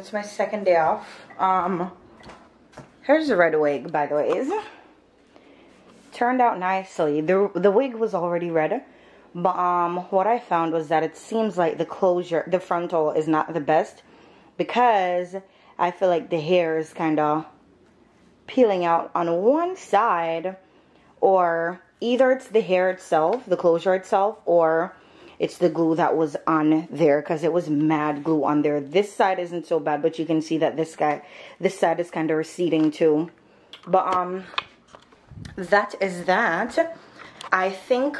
It's my second day off. Here's the red wig, by the way. Turned out nicely. The wig was already red, but what I found was that it seems like the closure, the frontal, is not the best, because I feel like the hair is kind of peeling out on one side, or either it's the hair itself, the closure itself, or it's the glue that was on there, because it was mad glue on there. This side isn't so bad, but you can see that this side is kind of receding too. But that is that. I think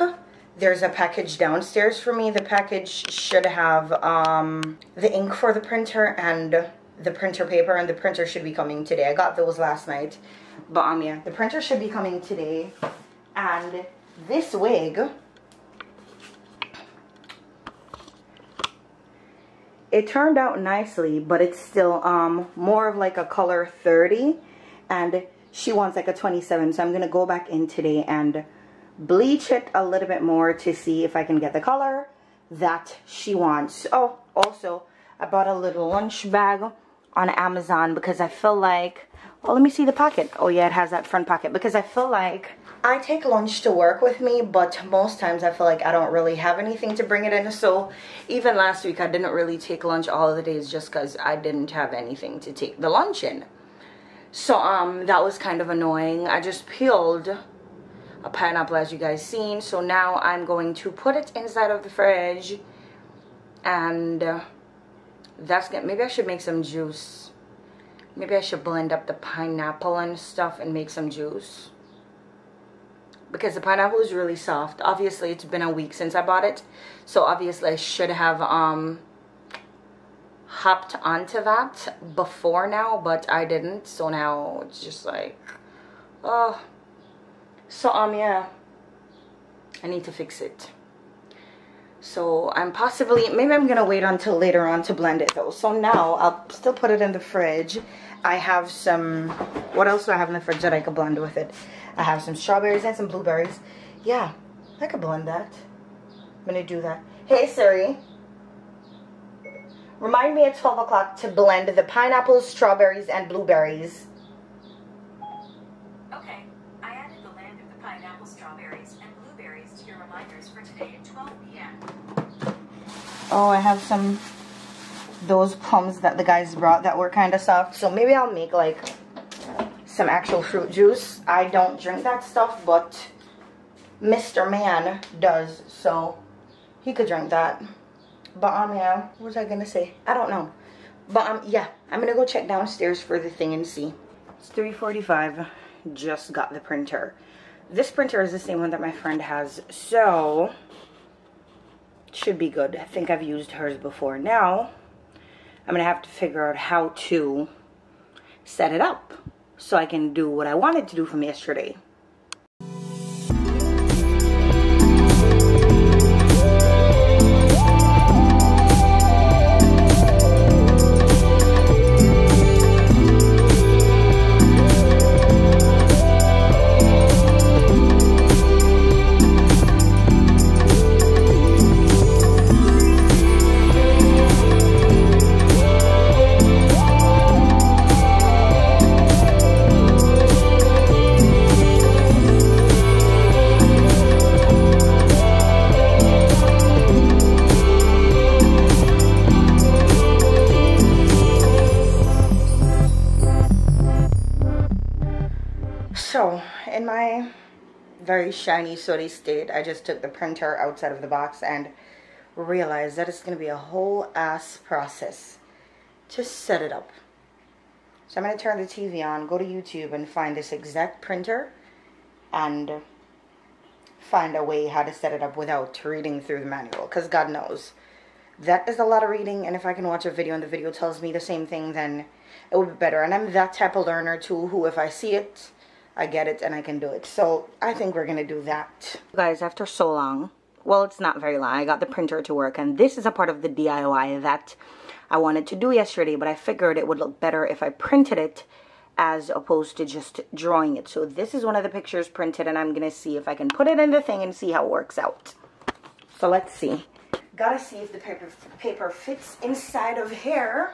there's a package downstairs for me. The package should have the ink for the printer and the printer paper, and the printer should be coming today. I got those last night. But yeah, the printer should be coming today. And this wig . It turned out nicely, but it's still more of like a color 30, and she wants like a 27, so I'm going to go back in today and bleach it a little bit more to see if I can get the color that she wants. Oh, also, I bought a little lunch bag on Amazon because I feel like, well, let me see the pocket. Oh yeah, it has that front pocket, because I feel like I take lunch to work with me, but most times I feel like I don't really have anything to bring it in. So even last week I didn't really take lunch all of the days just because I didn't have anything to take the lunch in. So that was kind of annoying. I just peeled a pineapple, as you guys seen. So now I'm going to put it inside of the fridge, and that's good. Maybe I should make some juice. Maybe I should blend up the pineapple and stuff and make some juice, because the pineapple is really soft. Obviously, it's been a week since I bought it, so obviously I should have hopped onto that before now, but I didn't. So now it's just like, oh. So yeah, I need to fix it. So I'm possibly, maybe I'm gonna wait until later on to blend it though. So now I'll still put it in the fridge. I have some, what else do I have in the fridge that I could blend with it? I have some strawberries and some blueberries. Yeah, I could blend that. I'm gonna do that. Hey Siri, remind me at 12 o'clock to blend the pineapples, strawberries, and blueberries. Okay, I added the blend of the pineapple, strawberries, and blueberries to your reminders for today at 12 p.m. Oh, I have some, those plums that the guys brought that were kind of soft. So maybe I'll make like some actual fruit juice. I don't drink that stuff, but Mr. Man does, so he could drink that. But yeah, what was I gonna say? I don't know. But yeah, I'm gonna go check downstairs for the thing and see. It's 3:45. Just got the printer. This printer is the same one that my friend has, so it should be good. I think I've used hers before. Now I'm gonna have to figure out how to set it up so I can do what I wanted to do from yesterday. Very shiny, sooty state. I just took the printer outside of the box and realized that it's going to be a whole ass process to set it up. So I'm going to turn the TV on, go to YouTube, and find this exact printer and find a way how to set it up without reading through the manual, because God knows that is a lot of reading, and if I can watch a video and the video tells me the same thing, then it would be better. And I'm that type of learner too, who if I see it, I get it and I can do it. So I think we're gonna do that. Guys, after so long, well, it's not very long, I got the printer to work, and this is a part of the DIY that I wanted to do yesterday, but I figured it would look better if I printed it as opposed to just drawing it. So this is one of the pictures printed, and I'm gonna see if I can put it in the thing and see how it works out. So let's see. Gotta see if the paper fits inside of here.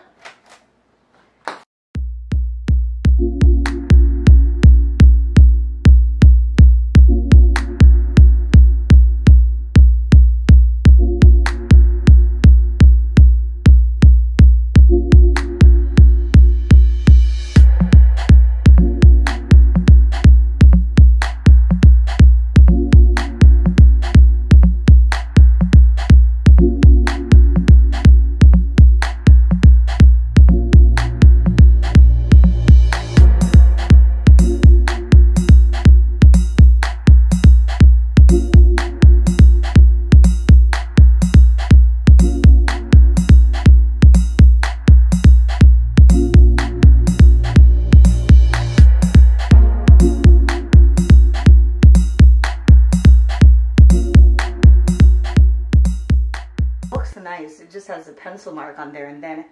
it just has a pencil mark on there, and then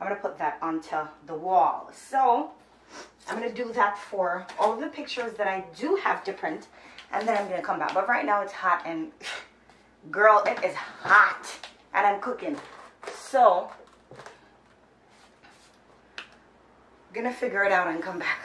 I'm going to put that onto the wall. So I'm going to do that for all of the pictures that I do have to print, and then I'm going to come back. But right now it's hot, and girl, it is hot, and I'm cooking. So I'm going to figure it out and come back.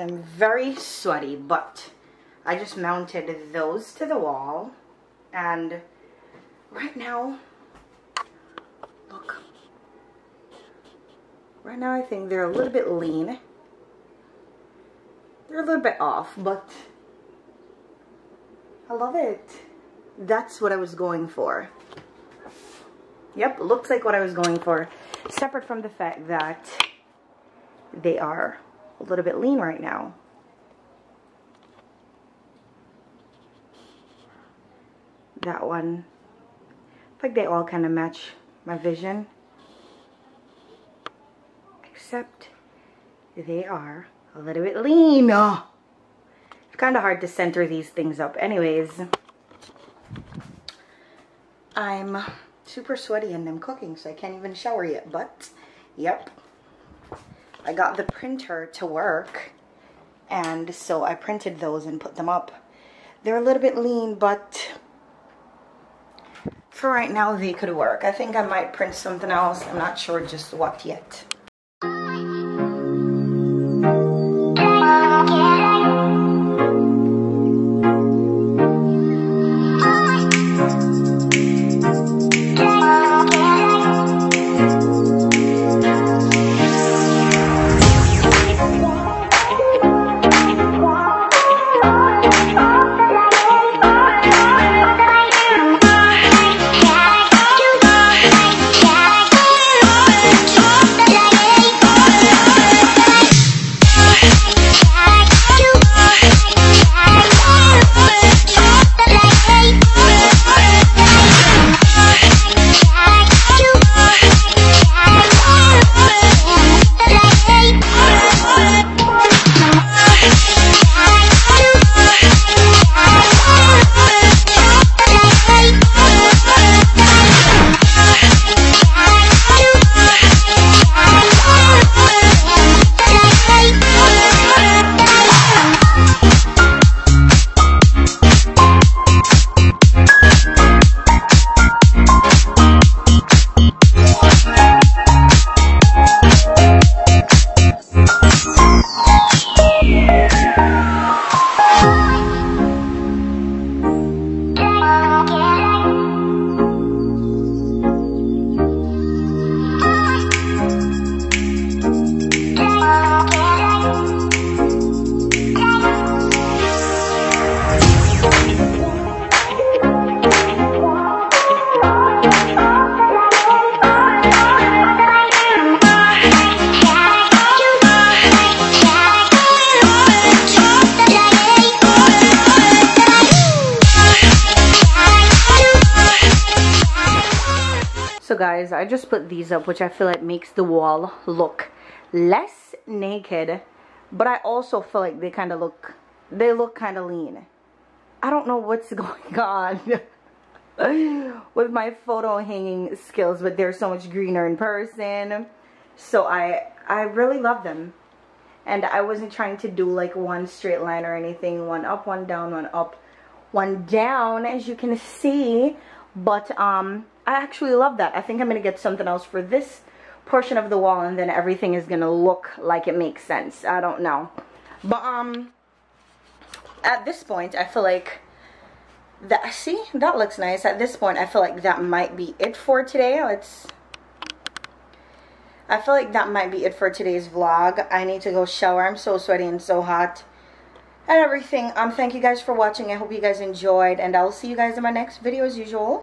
I'm very sweaty, but I just mounted those to the wall, and right now, look, right now I think they're a little bit lean, they're a little bit off, but I love it. That's what I was going for. Yep, looks like what I was going for, separate from the fact that they are a little bit lean right now. That one, I think they all kind of match my vision, except they are a little bit lean. Oh, it's kind of hard to center these things up. Anyways, I'm super sweaty and I'm cooking, so I can't even shower yet, but yep, I got the printer to work, and so I printed those and put them up. They're a little bit lean, but for right now they could work. I think I might print something else. I'm not sure just what yet. So guys, I just put these up, which I feel like makes the wall look less naked, but I also feel like they kind of look, they look kind of lean. I don't know what's going on with my photo hanging skills, but they're so much greener in person. So I really love them. And I wasn't trying to do like one straight line or anything, one up, one down, one up, one down, as you can see. But I actually love that. I think I'm going to get something else for this portion of the wall, and then everything is going to look like it makes sense. I don't know. But at this point, I feel like that, see, that looks nice. At this point, I feel like that might be it for today. I feel like that might be it for today's vlog. I need to go shower. I'm so sweaty and so hot and everything. Thank you guys for watching. I hope you guys enjoyed, and I'll see you guys in my next video as usual.